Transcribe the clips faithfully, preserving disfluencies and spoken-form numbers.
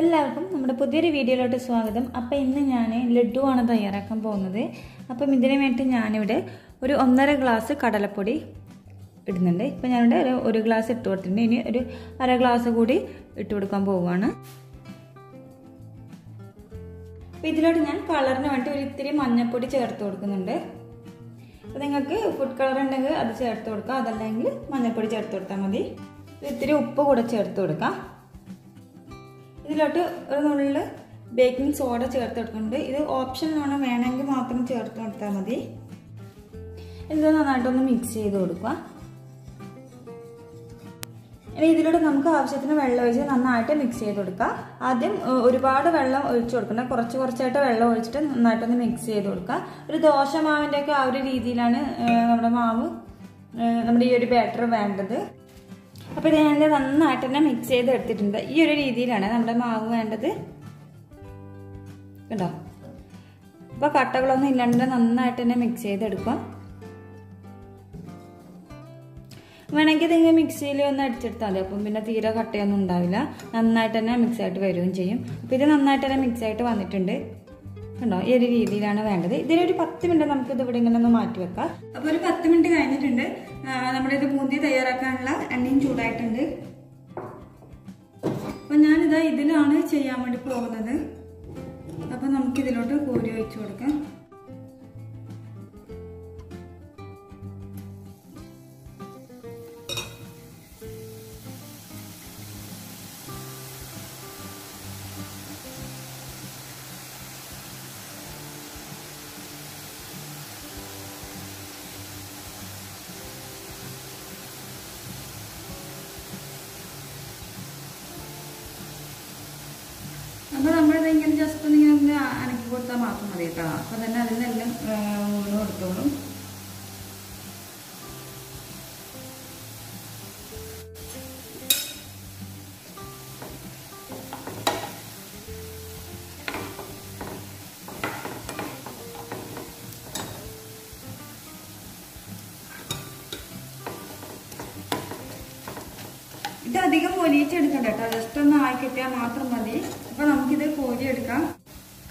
എല്ലാവർക്കും നമ്മുടെ പുതിയൊരു വീഡിയോയിലോട്ട് സ്വാഗതം. അപ്പോൾ ഇന്ന് ഞാൻ ലഡ്ഡു ആണ് തയ്യാറാക്കാൻ പോകുന്നത്. അപ്പം ഇതിനു വേണ്ടി ഞാനിവിടെ ഒരു ഒന്നര ഗ്ലാസ് കടലപ്പൊടി ഇടുന്നുണ്ട്. ഇപ്പം ഞാനിവിടെ ഒരു ഒരു ഗ്ലാസ് ഇട്ട് കൊടുത്തിട്ടുണ്ട്. ഇനി ഒരു അര ഗ്ലാസ് കൂടി ഇട്ട് കൊടുക്കാൻ പോവുകയാണ്. അപ്പം ഇതിലോട്ട് ഞാൻ കളറിന് വേണ്ടി ഒരു ഇത്തിരി മഞ്ഞൾപ്പൊടി ചേർത്ത് കൊടുക്കുന്നുണ്ട്. അപ്പോൾ നിങ്ങൾക്ക് ഫുഡ് കളർ ഉണ്ടെങ്കിൽ അത് ചേർത്ത് കൊടുക്കാം, അതല്ലെങ്കിൽ മഞ്ഞൾപ്പൊടി ചേർത്ത് കൊടുത്താൽ മതി. ഇത്തിരി ഉപ്പ് കൂടെ ചേർത്ത് കൊടുക്കാം. ഇതിലോട്ട് ഒരു നുള്ളിൽ ബേക്കിംഗ് സോഡ ചേർത്ത് കൊടുക്കുന്നുണ്ട്. ഇത് ഓപ്ഷനാണ്, വേണമെങ്കിൽ മാത്രം ചേർത്ത് കൊടുത്താൽ മതി. ഇത് നന്നായിട്ടൊന്ന് മിക്സ് ചെയ്ത് കൊടുക്കുക. ഇനി ഇതിലൂടെ നമുക്ക് ആവശ്യത്തിന് വെള്ളം ഒഴിച്ച് നന്നായിട്ട് മിക്സ് ചെയ്ത് കൊടുക്കുക. ആദ്യം ഒരുപാട് വെള്ളം ഒഴിച്ചു കൊടുക്കണം, കുറച്ച് കുറച്ചായിട്ട് വെള്ളം ഒഴിച്ചിട്ട് നന്നായിട്ടൊന്ന് മിക്സ് ചെയ്ത് കൊടുക്കുക. ഒരു ദോശ മാവിൻ്റെ ഒക്കെ ആ ഒരു രീതിയിലാണ് നമ്മുടെ മാവ്, നമ്മുടെ ഈ ഒരു ബാറ്റർ വേണ്ടത്. അപ്പോൾ ഇത് ഞാൻ നന്നായിട്ട് തന്നെ മിക്സ് ചെയ്ത് എടുത്തിട്ടുണ്ട്. ഈ ഒരു രീതിയിലാണ് നമ്മുടെ മാവ് വേണ്ടത്, കേട്ടോ. അപ്പോൾ കട്ടകളൊന്നും ഇല്ലാണ്ട് നന്നായിട്ട് തന്നെ മിക്സ് ചെയ്തെടുക്കാം. വേണമെങ്കിൽ നിങ്ങൾ മിക്സിയിൽ ഒന്ന് അടിച്ചെടുത്താൽ മതി, അപ്പം പിന്നെ തീരെ കട്ടയൊന്നും ഉണ്ടാവില്ല, നന്നായിട്ട് തന്നെ മിക്സ് ആയിട്ട് വരികയും ചെയ്യും. അപ്പോൾ ഇത് നന്നായിട്ട് തന്നെ മിക്സ് ആയിട്ട് വന്നിട്ടുണ്ട്, ണ്ടോ. ഈ ഒരു രീതിയിലാണ് വേണ്ടത്. ഇതിലൊരു പത്ത് മിനിറ്റ് നമുക്ക് ഇത് ഇവിടെ ഇങ്ങനെ ഒന്ന് മാറ്റി വെക്കാം. അപ്പോൾ ഒരു പത്ത് മിനിറ്റ് കഴിഞ്ഞിട്ടുണ്ട്. നമ്മുടെ ഇത് ബൂന്തി തയ്യാറാക്കാനുള്ള എണ്ണയും ചൂടായിട്ടുണ്ട്. അപ്പം ഞാനിതാ ഇതിലാണ് ചെയ്യാൻ വേണ്ടി പോകുന്നത്. അപ്പം നമുക്കിതിലോട്ട് കോരി ഒഴിച്ചു കൊടുക്കാം. അപ്പോൾ നമ്മളിത് ഇങ്ങനെ ജസ്റ്റ് ഒന്ന് ഇങ്ങനെ ഒന്ന് അനക്കി കൊടുത്താൽ മാത്രം മതി, കേട്ടോ. അപ്പോൾ തന്നെ അതിനെല്ലാം ഊണ് കൊടുത്തോളും. ഇത് അധികം പൊലിയിച്ചെടുക്കണ്ട, കേട്ടോ. ജസ്റ്റ് ഒന്ന് ആയിക്കിട്ടിയാൽ മാത്രം മതി. അപ്പോൾ നമുക്കിത് കോരിയെടുക്കാം.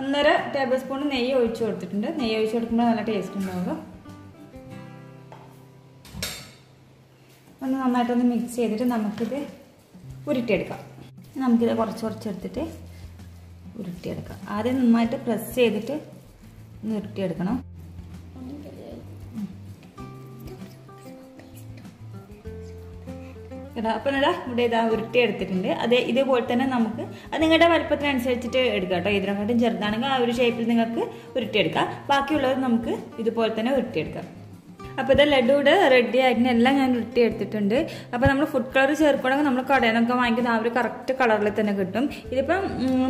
ഒന്നര ടേബിൾ സ്പൂൺ നെയ്യ് ഒഴിച്ചു കൊടുത്തിട്ടുണ്ട്. നെയ്യ് ഒഴിച്ചു കൊടുക്കുമ്പോൾ നല്ല ടേസ്റ്റ് ഉണ്ടാവും. ഒന്ന് നന്നായിട്ടൊന്ന് മിക്സ് ചെയ്തിട്ട് നമുക്കിത് ഉരുട്ടിയെടുക്കാം. നമുക്കിത് കുറച്ച് കുറച്ചെടുത്തിട്ട് ഉരുട്ടിയെടുക്കാം. ആദ്യം നന്നായിട്ട് പ്രസ് ചെയ്തിട്ട് ഒന്ന് ഉരുട്ടിയെടുക്കണം. കേട്ടോ, അപ്പം ഇടാ ഇവിടെ ഇതാ ഉരുട്ടി എടുത്തിട്ടുണ്ട്. അതേ ഇതേപോലെ തന്നെ നമുക്ക് അത് നിങ്ങളുടെ വലുപ്പത്തിനനുസരിച്ചിട്ട് എടുക്കുക കേട്ടോ. ഇതിനെക്കാട്ടും ചെറുതാണെങ്കിൽ ആ ഒരു ഷേപ്പിൽ നിങ്ങൾക്ക് ഉരുട്ടിയെടുക്കാം. ബാക്കിയുള്ളത് നമുക്ക് ഇതുപോലെ തന്നെ ഉരുട്ടിയെടുക്കാം. അപ്പോൾ ഇത് ലഡൂടെ റെഡി ആയിട്ട് എല്ലാം ഞാൻ ഉരുട്ടി എടുത്തിട്ടുണ്ട്. അപ്പോൾ നമ്മൾ ഫുഡ് കളർ ചേർക്കുകയാണെങ്കിൽ നമ്മൾ കടയിൽ നിന്നൊക്കെ വാങ്ങിക്കുന്ന ആ ഒരു കറക്റ്റ് കളറിൽ തന്നെ കിട്ടും. ഇതിപ്പം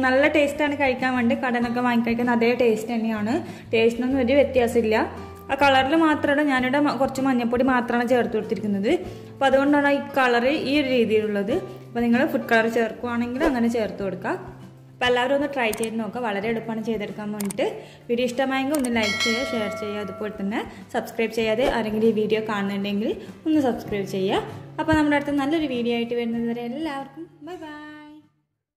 നല്ല ടേസ്റ്റാണ് കഴിക്കാൻ വേണ്ടി. കടയിൽ നിന്നൊക്കെ വാങ്ങിക്കഴിക്കുന്ന അതേ ടേസ്റ്റ് തന്നെയാണ്. ടേസ്റ്റിനൊന്നും വലിയ വ്യത്യാസമില്ല. ആ കളറിൽ മാത്രമാണ് ഞാനിവിടെ കുറച്ച് മഞ്ഞപ്പൊടി മാത്രമാണ് ചേർത്ത് കൊടുത്തിരിക്കുന്നത്. അപ്പോൾ അതുകൊണ്ടാണ് ഈ കളറ് ഈ ഒരു രീതിയിലുള്ളത്. അപ്പോൾ നിങ്ങൾ ഫുഡ് കളർ ചേർക്കുകയാണെങ്കിൽ അങ്ങനെ ചേർത്ത് കൊടുക്കുക. അപ്പോൾ എല്ലാവരും ഒന്ന് ട്രൈ ചെയ്ത് നോക്കുക. വളരെ എളുപ്പമാണ് ചെയ്തെടുക്കാൻ വേണ്ടിയിട്ട്. വീഡിയോ ഇഷ്ടമായെങ്കിൽ ഒന്ന് ലൈക്ക് ചെയ്യുക, ഷെയർ ചെയ്യുക. അതുപോലെ തന്നെ സബ്സ്ക്രൈബ് ചെയ്യാതെ ആരെങ്കിലും ഈ വീഡിയോ കാണുന്നുണ്ടെങ്കിൽ ഒന്ന് സബ്സ്ക്രൈബ് ചെയ്യുക. അപ്പോൾ നമ്മുടെ അടുത്ത് നല്ലൊരു വീഡിയോ ആയിട്ട് വരുന്നത് വരെ എല്ലാവർക്കും ബൈ ബൈ.